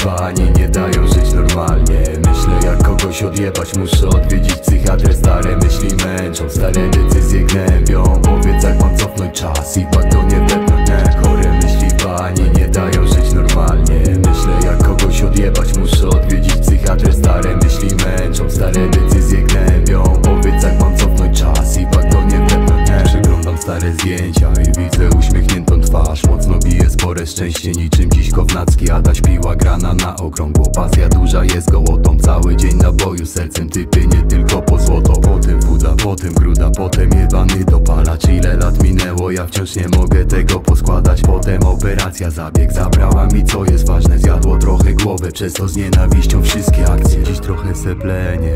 zjebani, nie dają żyć normalnie. Myślę jak kogoś odjebać, muszę odwiedzić psychiatrę. Stare myśli męczą, stare decyzje gnębią. Powiedz jak mam cofnąć czas i tak to nie wepnę. Chore myśli bani, nie dają żyć normalnie. Myślę jak kogoś odjebać, muszę odwiedzić psychiatrę. Stare myśli męczą, stare decyzje gnębią. Powiedz jak mam cofnąć czas i tak to nie wepnę. Przeglądam stare zdjęcia i widzę uśmiechniętą twarz. Mocno bije spore szczęście, niczym dziś Kownacki. Adaś piła grana na okrągło, pasja duża jest gołotą. Cały dzień na boju, sercem typy nie tylko po złoto. Potem wuda, potem gruda, potem jebany dopalacz. Ile lat minęło, ja wciąż nie mogę tego poskładać. Potem operacja, zabieg zabrała mi co jest ważne. Zjadło trochę głowy, przez to z nienawiścią wszystkie akcje. Dziś trochę seplenie,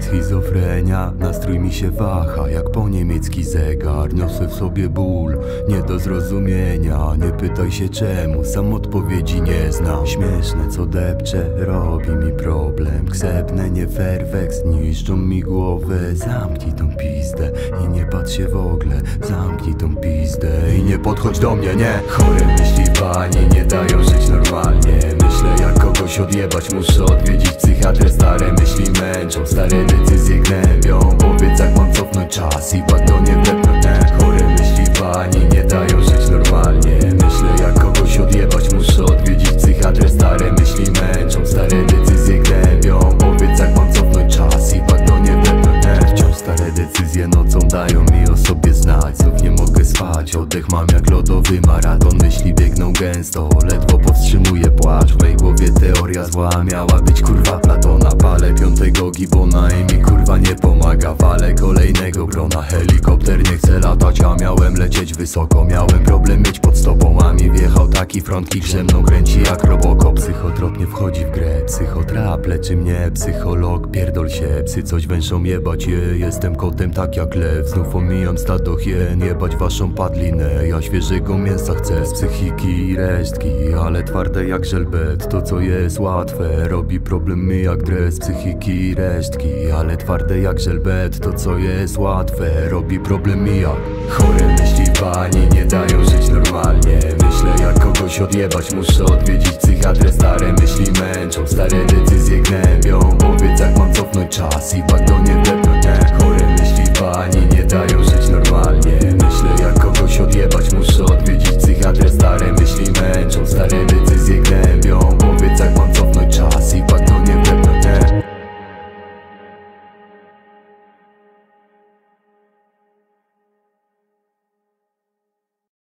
schizofrenia. Nastrój mi się waha, jak po niemiecki zegar. Niosę w sobie ból, nie do zrozumienia. Nie pytaj się czemu, sam odpowiedzi nie znam. Śmieszne co depcze, robi mi problem. Ksepnę nie fairwex, niszczą mi głowę. Zamknij tą pizdę i nie patrz się w ogóle. Zamknij tą pizdę i nie podchodź do mnie, nie. Chore myśli bani, nie dają żyć normalnie. Myślę jak kogoś odjebać, muszę odwiedzić psychiatrę. Stare myśli męczą, stare decyzje gnębią. Powiedz jak mam cofnąć czas i tak to nie wepnę. Chore myśli bani, nie dają żyć normalnie. Myślę jak kogoś odjebać, muszę odwiedzić psychiatrę. Stare myśli męczą, stare decyzje gnębią. Powiedz jak mam cofnąć czas i tak to nie wepnę. Wciąż stare decyzje nocą dają mi o sobie znać. Znów nie mogę spać, oddech mam jak lodowy maraton. Myśli biegną gęsto, ledwo powstrzymuję płacz. W mej głowie teoria zła miała być kurwa Platona. Palę piątego gibona i mi kurwa nie pomaga. Walę kolejnego grona, helikopter nie chce latać. A miałem lecieć wysoko, miałem problem mieć pod stopą. A mi wjechał taki frontkick, że mną kręci jak Robocop. Psychotrop nie wchodzi w grę, psychotrap leczy mnie. Psycholog, pierdol się, psy coś węszą jebać je. Jestem kotem tak jak lew, znów omijam stado hien. Jebać waszą padlinę, ja świeżego mięsa chcę. Z psychiki i resztki, ale twarde jak żelbet. To co jest łatwe, robi problem mi jak dres. Psychiki i resztki, ale twarde jak żelbet. To co jest łatwe, robi problem mi jak. Chore myśli bani, nie dają żyć normalnie. Myślę jak kogoś odjebać, muszę odwiedzić psychiatrę. Stare myśli męczą, stare decyzje gnębią. Powiedz jak mam cofnąć czas i tak to nie wepnę.